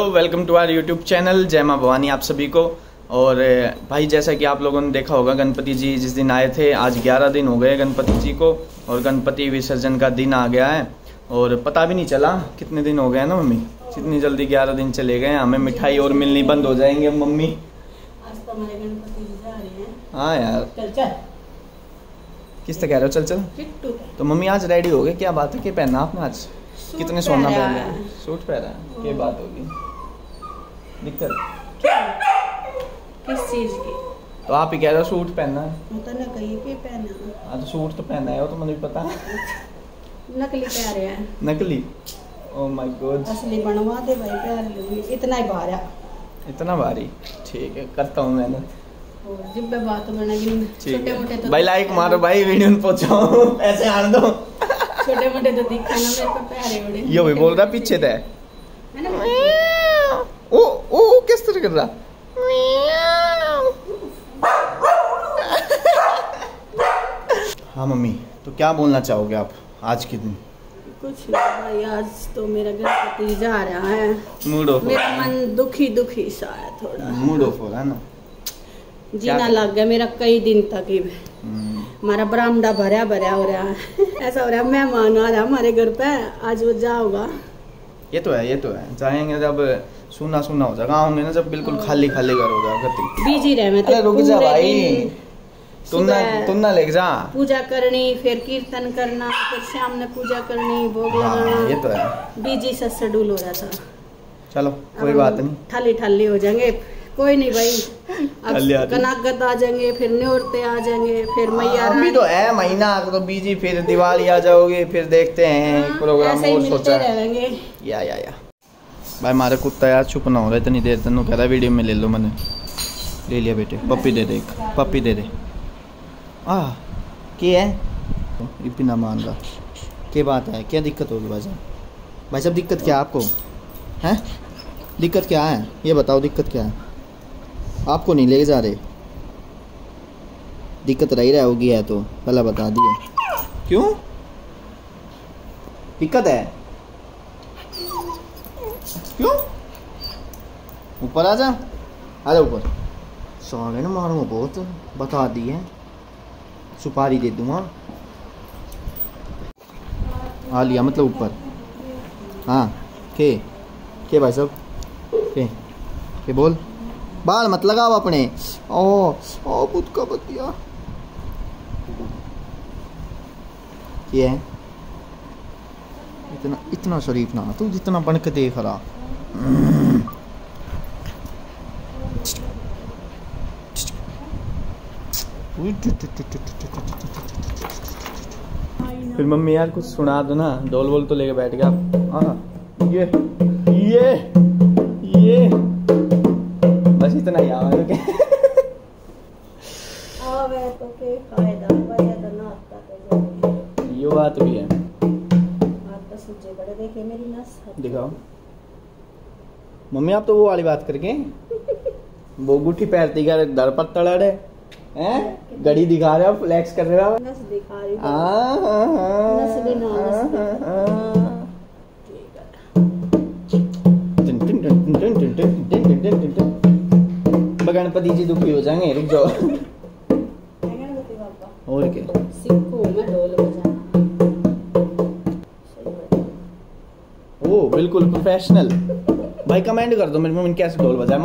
Hello welcome to our YouTube channel जय माँ भवानी आप सभी को। और भाई जैसा कि आप लोगों ने देखा होगा गणपति जी जिस दिन आए थे, आज 11 दिन हो गए गणपति जी को और गणपति विसर्जन का दिन आ गया है। और पता भी नहीं चला कितने दिन हो गए ना मम्मी, जितनी जल्दी 11 दिन चले गए। हमें मिठाई और मिलनी बंद हो जाएंगे अब मम्मी। हाँ यार, किस तक कह रहे हो? चल चल। तो मम्मी आज रेडी हो गए, क्या बात है? क्या पहना आपने आज? कितने सोना पहन रहे हैं? सूट पहना है, ये बात होगी। दिक्कत किस चीज की? तो आप ही कह रहे हो सूट पहनना है। मैं तो ना कहीं पे पहना। आज सूट तो पहना है वो तो मुझे पता है। नकली कह रहे हैं। नकली? Oh my God. असली बनवा दे भाई, प्यार लूंगी। इतना ही भारा, इतना भारी? ठीक है, करता हूं मैंने। और जब बात बनेगी छोटे-मोटे तो भाई लाइक मारो भाई, वीडियो में पहुंचाओ, ऐसे आन दो। छोटे मोटे तो दिखा ना मेरे को प्यारे बड़े। यो भी बोल रहा पीछे से। ओ ओ किस तरह कर रहा? हाँ मम्मी, तो क्या बोलना चाहोगे आप आज के दिन? कुछ नहीं भाई, आज तो मेरा गणपति जा रहा है। मूड ऑफ, मेरा मन दुखी दुखी सा है थोड़ा। मूड ऑफ हो रहा है ना, जीना लग गया मेरा कई दिन तक ही। हमारा बरामदा भरा भरा हो रहा है, ऐसा हो रहा है मेहमान आ रहा है हमारे घर पे, आज वो जाओगा। ये तो है, ये तो है, जाएंगे जब सुना सुना हो जाएगा, आऊंगे ना जब बिल्कुल खाली खाली घर हो जाएगा। बिजी रहे मैं तो। रुक जा भाई, तुम ना ले जा। पूजा करनी, फिर कीर्तन करना, फिर शाम में पूजा करनी, भोग लगाना। ये तो है, बिजी सा शेड्यूल हो रहा था। चलो कोई बात नहीं, ठाली ठाली हो जाएंगे। कोई नहीं भाई, अब कनागत आ जाएंगे, फिर न्योरते आ जाएंगे, फिर मैया। अभी तो है महीना तो बीजी, फिर दिवाली आ जाओगे, फिर देखते हैं प्रोग्राम और सोचा रहेंगे। या भाई हमारा कुत्ता यार चुप ना हो रहा है इतनी देर तक, कह रहा वीडियो में ले लो। मैंने ले लिया बेटे, पप्पी दे दे, एक पप्पी दे दे। आ के है ये भी ना मान रहा, क्या बात है? क्या दिक्कत होगी भाई साहब? भाई साहब दिक्कत क्या है आपको? हैं दिक्कत क्या है ये बताओ, दिक्कत क्या है? आपको नहीं ले जा रहे, दिक्कत रही रहा होगी है तो पहला बता दिए। क्यों दिक्कत है? क्यों? ऊपर आ जा, आ जा ऊपर। साले ने मारूंगा बहुत, बता दिए। सुपारी दे दूंगा। आ लिया मतलब ऊपर। हाँ के भाई साहब के बोल, बाल मत लगाओ अपने। ओ ओ बुद्ध का बतिया ये है, इतना इतना शरीफ ना तू, जितना बनक देख रहा। फिर मम्मी यार कुछ सुना दो ना, ढोल वोल तो लेके बैठ गया। ये बस इतना ही आवाज़ है। ये बात भी है। दिखाओ मम्मी, आप तो वो वाली बात करके वो गुठी पैरती का दर पर तड़ड़ है, घड़ी दिखा रहे हो, फ्लैक्स कर रहे हो। नस दिखा रही है। गणपति जी दुखी हो जाएंगे, रुक जाओ। और क्या ओ बिल्कुल प्रोफेशनल भाई। कमेंट कर दो मेरी मम्मी कैसे ढोल बजाए।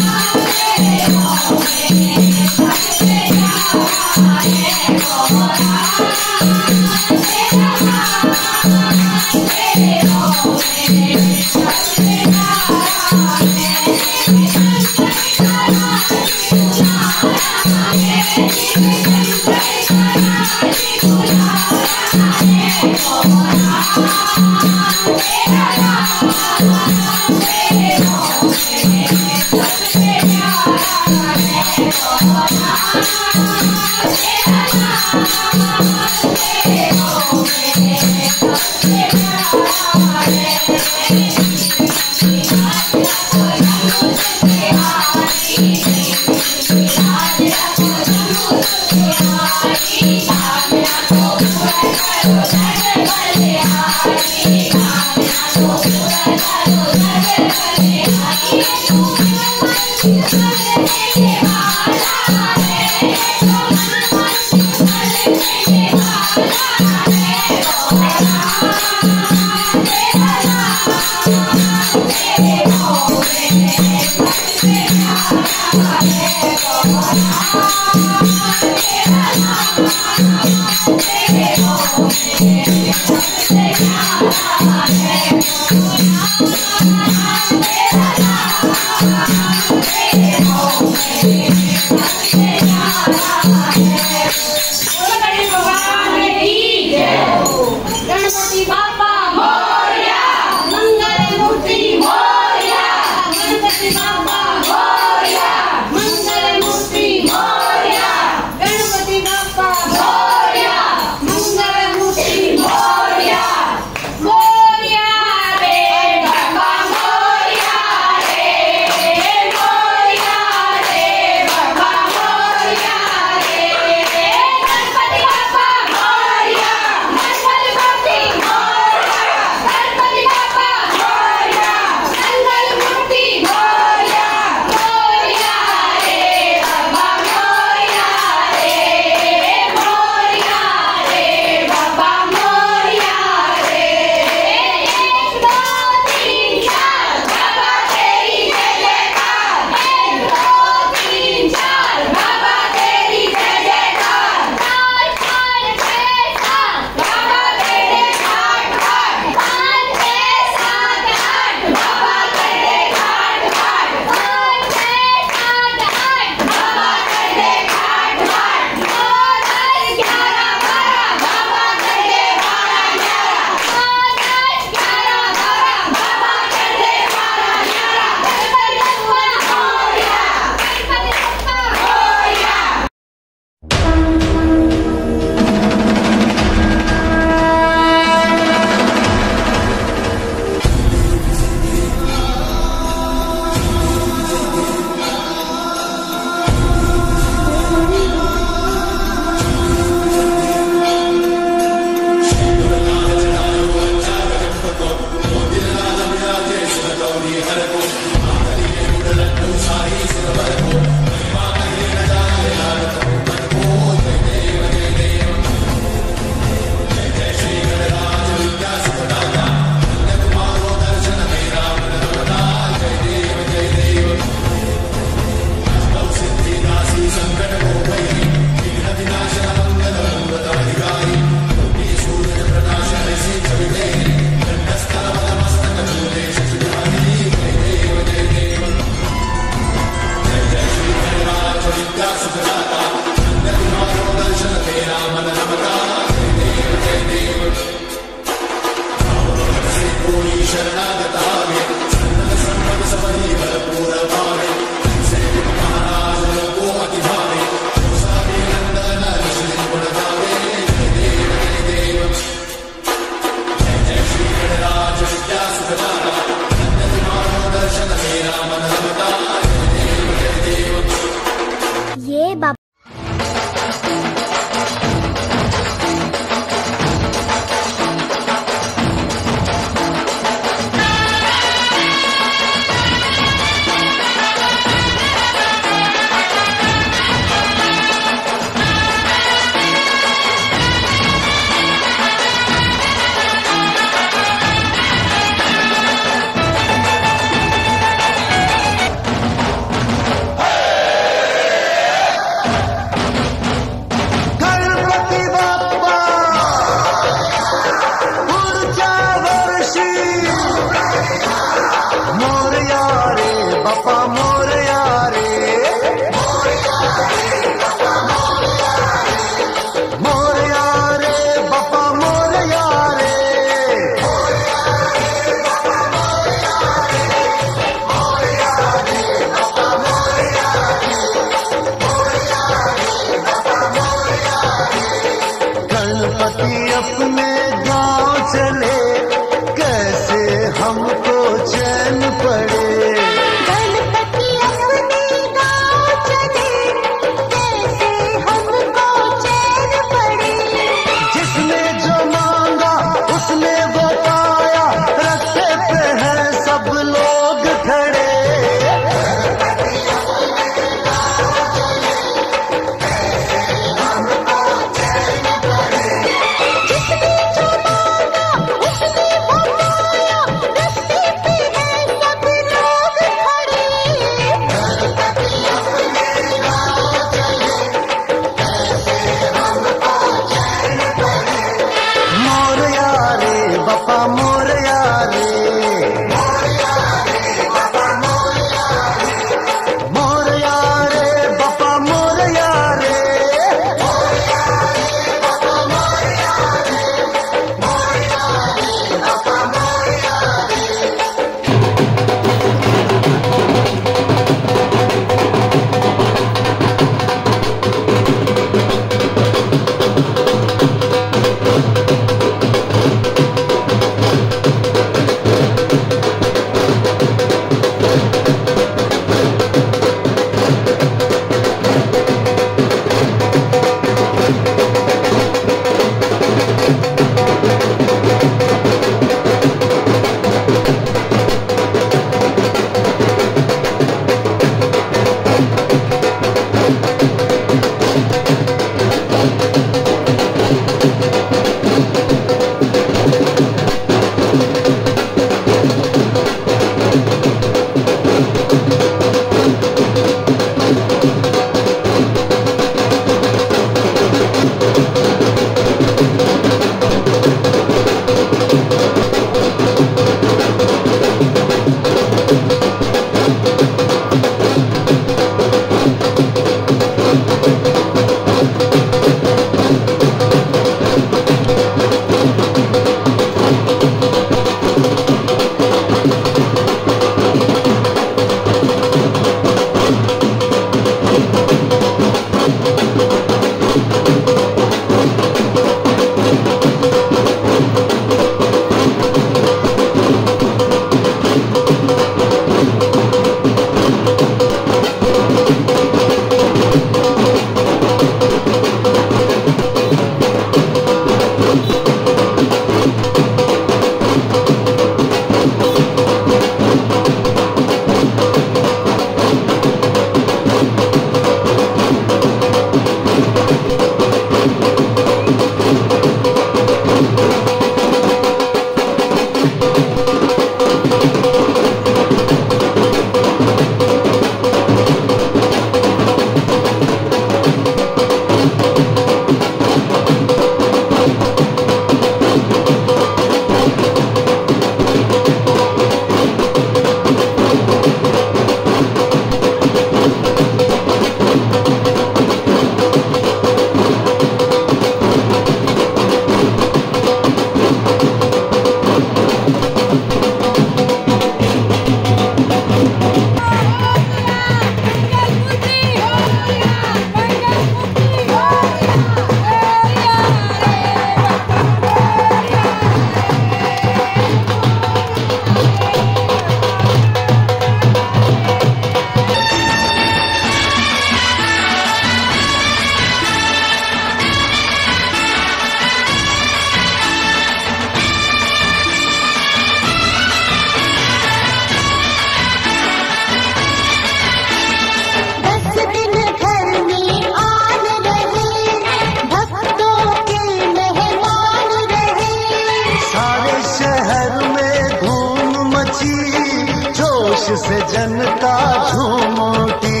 जोश से जनता झूम उठी,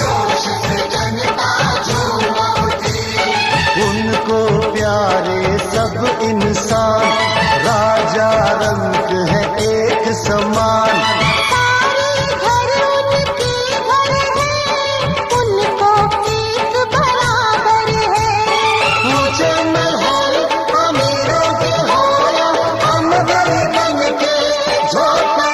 जोश से जनता झूम उठी। उनको प्यारे सब इंसान, राजा रंग है एक समान। सारे घर उनके घर है, उनको एक बराबर है। मुझे महल अमीरों के हो, हम गरीब के झोपड़े।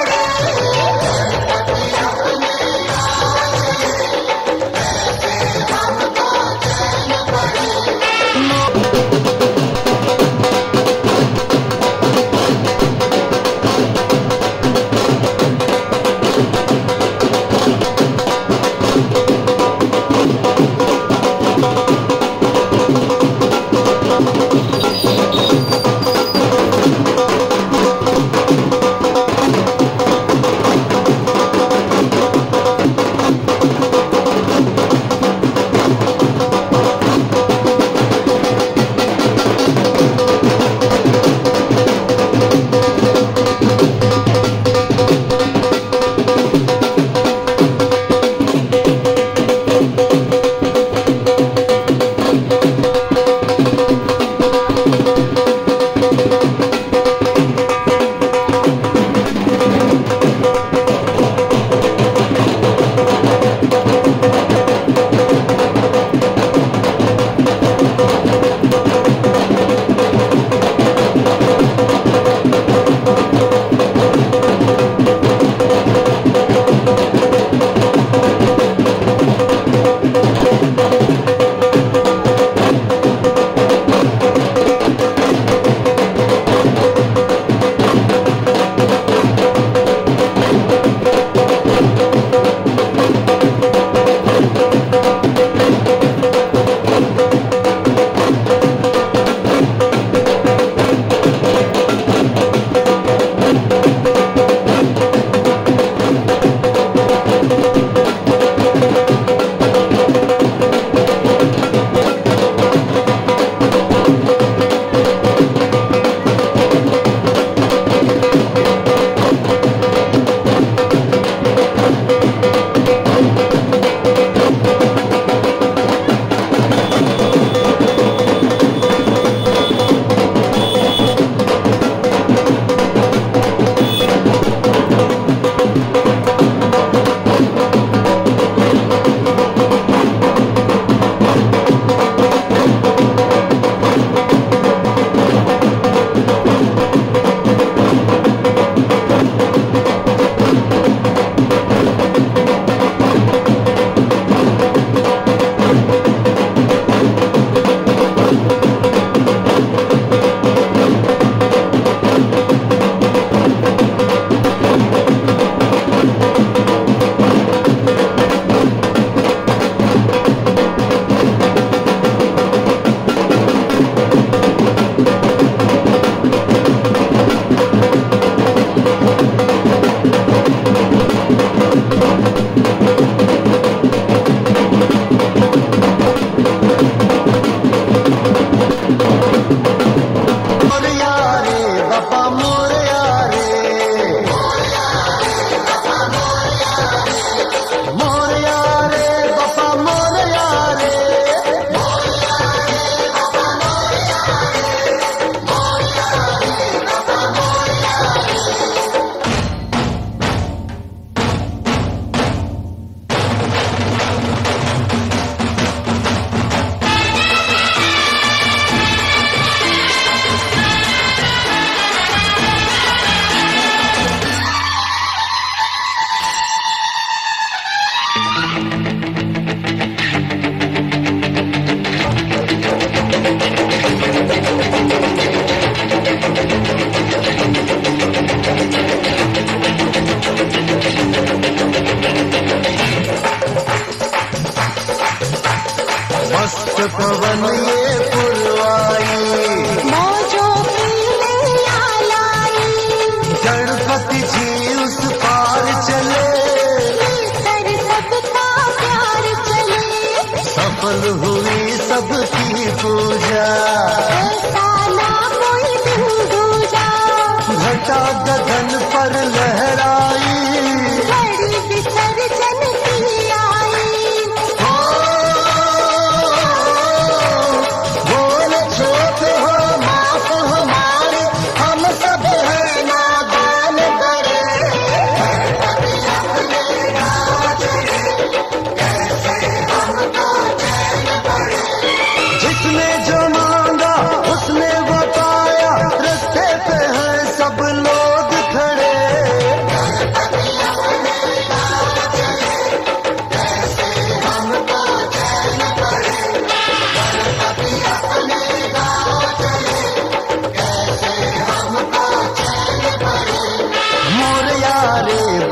गगन पर लहराई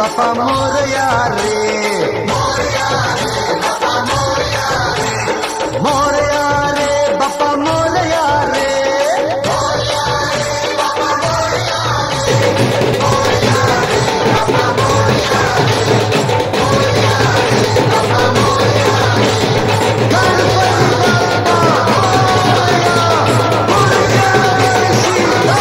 बप्पा मोरया रे, मोरया रे बप्पा मोरया रे, मोरया रे बप्पा मोरया रे, मोरया रे बप्पा मोरया रे, मोरया रे बप्पा मोरया रे, मोरया रे बप्पा मोरया रे, गणपति बप्पा मोरया, मोरया रे सीता।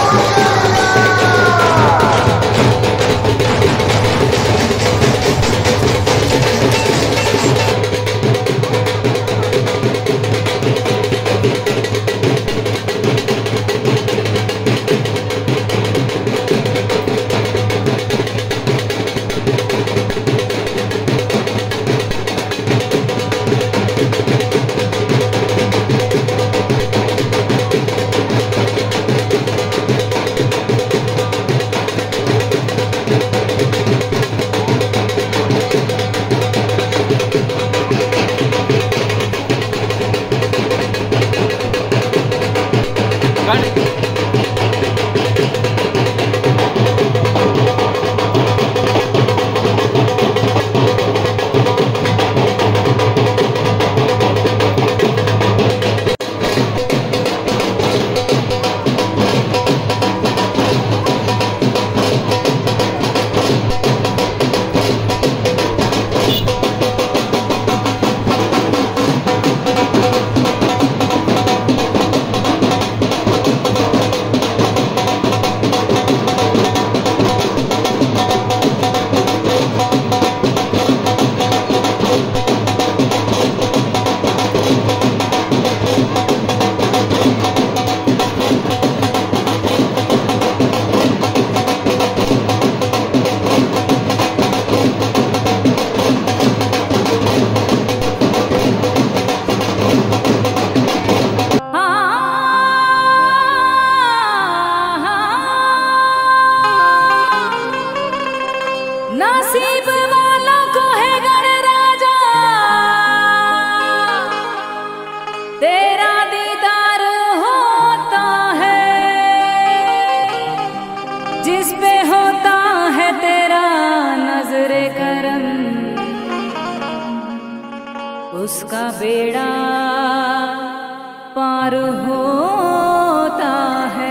उसका बेड़ा पार होता है।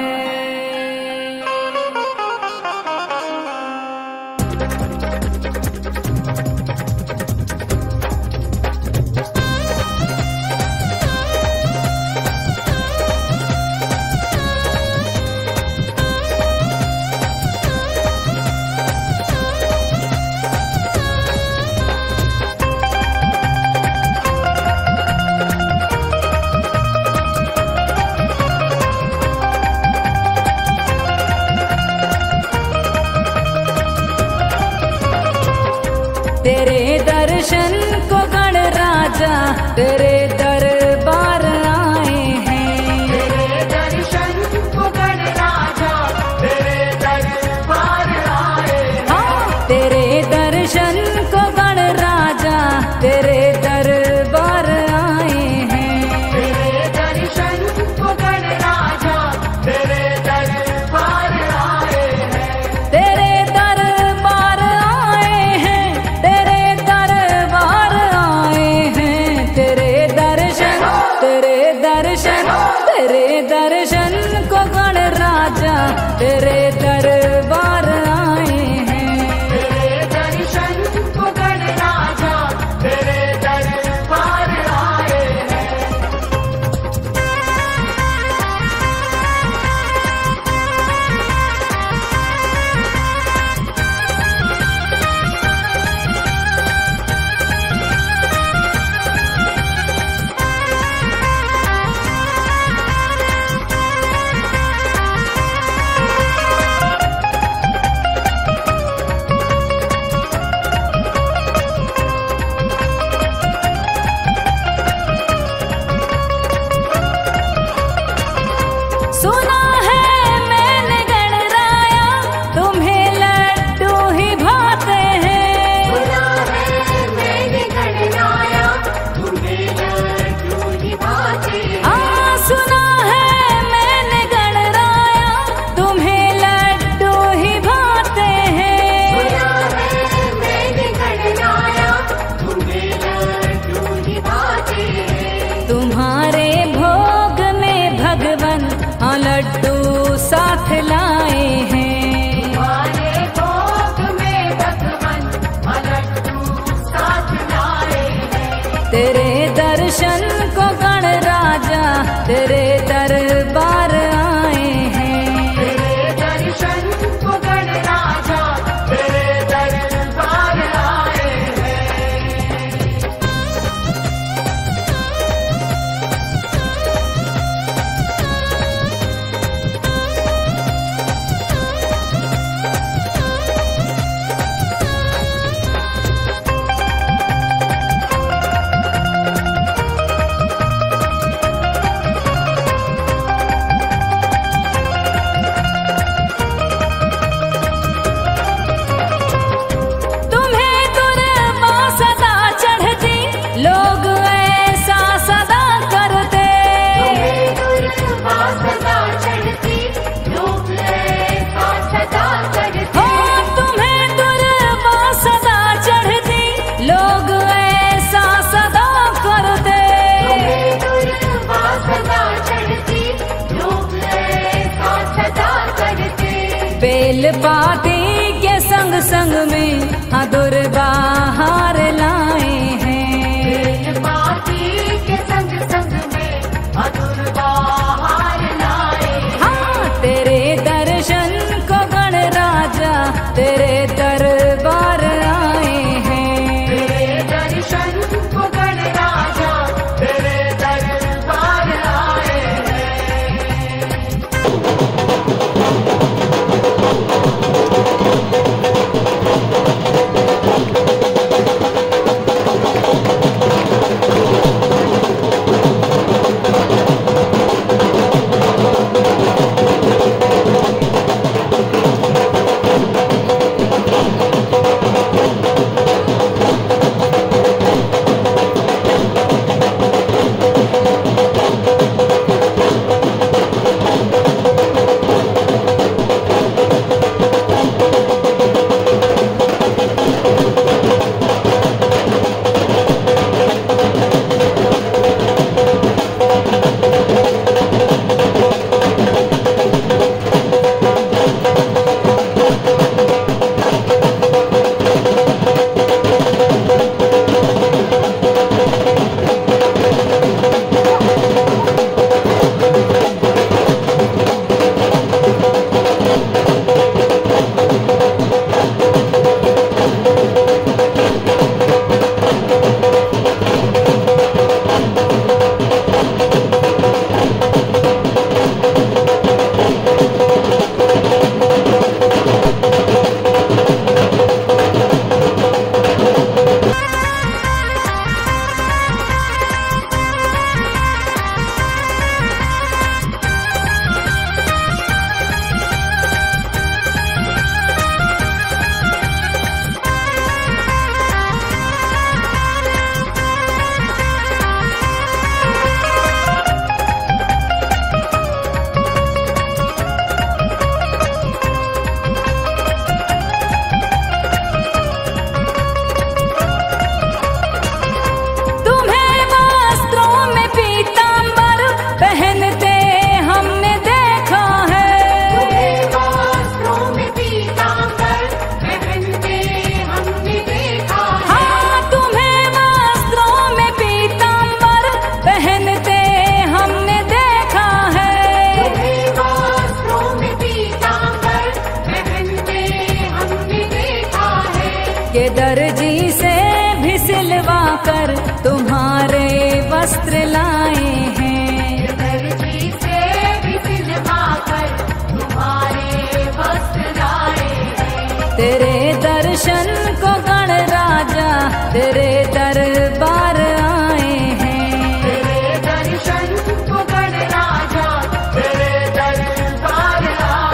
तेरे दरबार आए हैं, तेरे दर्शन को गणराजा, तेरे दरबार आए हैं, तेरे दर्शन को गणराजा, तेरे दरबार आए हैं, तेरे दर्शन को गणराजा, तेरे दरबार आए हैं, तेरे दरबार आए हैं, तेरे दरबार आए हैं, तेरे दर्शन को गणराजा, तेरे दरबार आए हैं, तेरे दर्शन को गणराजा, तेरे तेरे दरबार आए हैं, तेरे दर्शन को राजा तेरे दरबार आए बेलपाती के संग संग में अदुर बाहर लाए हैं, बेलपाती के संग संग में अदुर बाहर लाए हैं। हाँ तेरे दर्शन को गणराजा तेरे दरबार आए हैं, तेरे दर्शन को गणराजा तेरे दरबार आए हैं। दर्जी से भी सिलवा कर तुम्हारे वस्त्र लाए हैं, दर्जी से भी सिलवा कर तुम्हारे वस्त्र लाए हैं। तेरे दर्शन को गणराजा तेरे दरबार आए हैं, तेरे दर्शन को गणराजा तेरे दरबार आए हैं।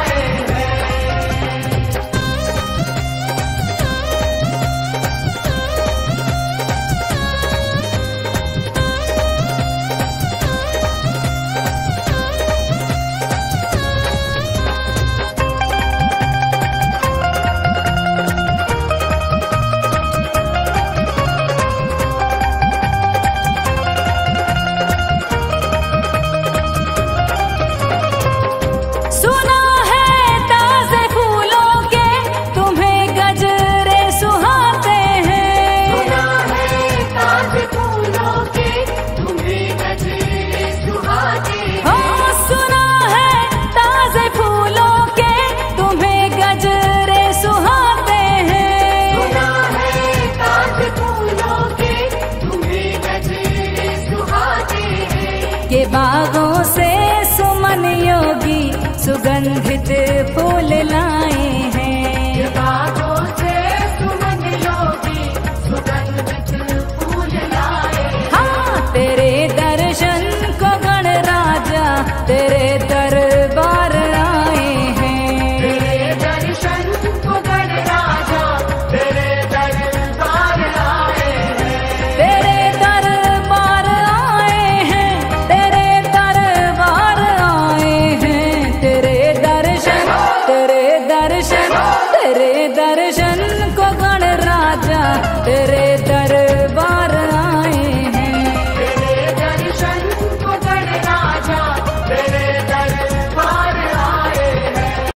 सुगंधित फूल लाए हैं। बागों से सुगंध लोगी, सुगंधित फूल लाए। हाँ, तेरे दर्शन को गण राजा तेरे दरबार आए हैं। तेरे दर्शन को गण राजा तेरे दरबार आए हैं। तेरे दरबार आए हैं, तेरे दरबार आए हैं। तेरे दर्शन, तेरे दर्शन, तेरे दर्शन को गण राजा तेरे दरबार आए हैं। तेरे दर्शन को गण राजा तेरे दरबार आए हैं।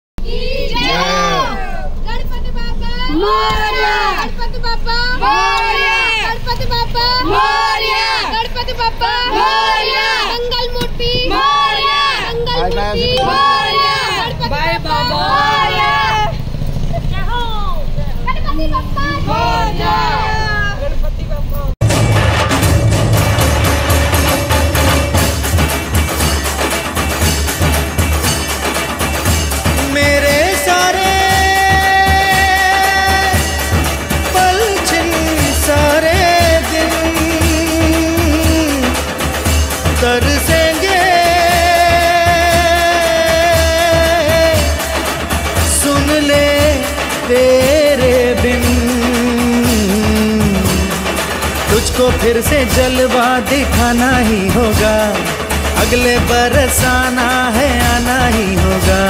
गणपति बापा मोरया, गणपति बापा मोरया, गणपति बापा मोरया, गणपति बापा मोरया, मंगल मूर्ति मोरया, मंगल मूर्ति मोरया, गणपति बापा मोरया, गणपति बापा मोरया। तुझको फिर से जलवा दिखाना ही होगा, अगले बरस आना है आना ही होगा।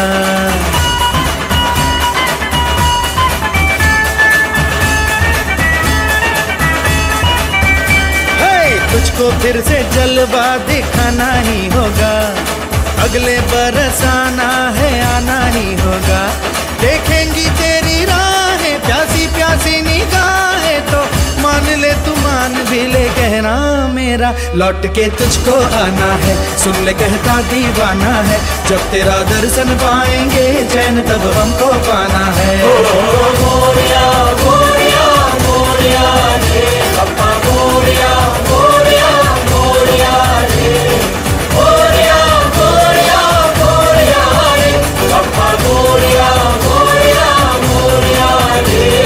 तुझको फिर से जलवा दिखाना ही होगा, अगले बरस आना है आना ही होगा। देखेंगी तेरी राहें प्यासी प्यासी निगाहें, तो मान ले तू मान भी ले कहना मेरा, लौट के तुझको आना है, सुन ले कहता दीवाना है। जब तेरा दर्शन पाएंगे चैन तब हमको पाना है। ओ मोरया मोरया मोरया रे अप्पा मोरया मोरया मोरया रे, मोरया मोरया मोरया रे अप्पा मोरया मोरया मोरया रे।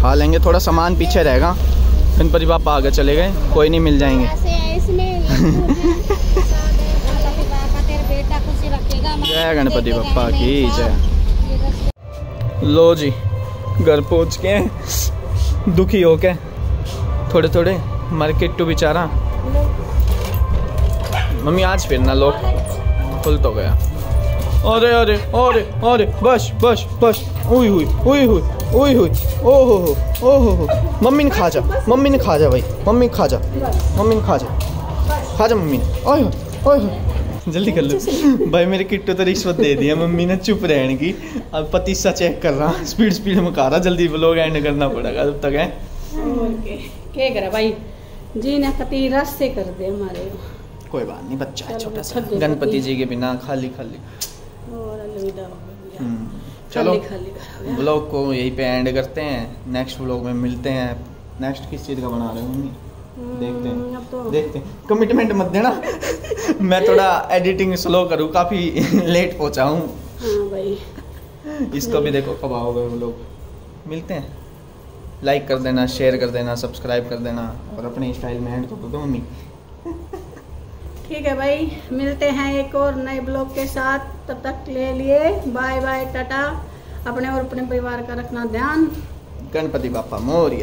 खा लेंगे, थोड़ा सामान पीछे रहेगा। गणपति बापा आगे चले गए, कोई नहीं मिल जाएंगे। जय गणपति बापा की जय। लो जी, घर पहुँच के दुखी हो के थोड़े थोड़े मार्केट टू बेचारा। मम्मी आज फिर ना लोग खुल तो गया। अरे अरे अरे अरे बस बस बस, उई हुई उई हुई ओह हो ओहो। मम्मी ने खा जा, मम्मी ने खा जा भाई, मम्मी खा जा, मम्मी ने खा जा, खा जा मम्मी ने। ओह हो जल्दी कर लो भाई, मेरे किट्टो तो रिश्वत दे दिया मम्मी ने। चुप रहने की, अब पतीसा चेक कर रहा, स्पीड स्पीड में खा रहा, जल्दी व्लॉग एंड करना पड़ेगा तब तक। है क्या करा भाई जी ने, कती रस से कर दे हमारे। कोई बात नहीं, बच्चा है छोटा सा, गणपति जी के बिना खाली खाली। चलो ब्लॉग को यहीं पे एंड करते हैं, नेक्स्ट ब्लॉग में मिलते हैं। नेक्स्ट किस चीज़ का बना रहे होंगे देखते हैं, तो देखते हैं। कमिटमेंट मत देना मैं थोड़ा एडिटिंग स्लो करूँ, काफ़ी लेट पहुँचा हूँ भाई। इसको भी देखो कब आओगे ब्लॉग। मिलते हैं, लाइक कर देना, शेयर कर देना, सब्सक्राइब कर देना, और अपने स्टाइल में एंड तो कर दो मम्मी। ठीक है भाई, मिलते हैं एक और नए ब्लॉग के साथ, तब तक ले लिए बाय बाय टाटा। अपने और अपने परिवार का रखना ध्यान। गणपति बाप्पा मोरया।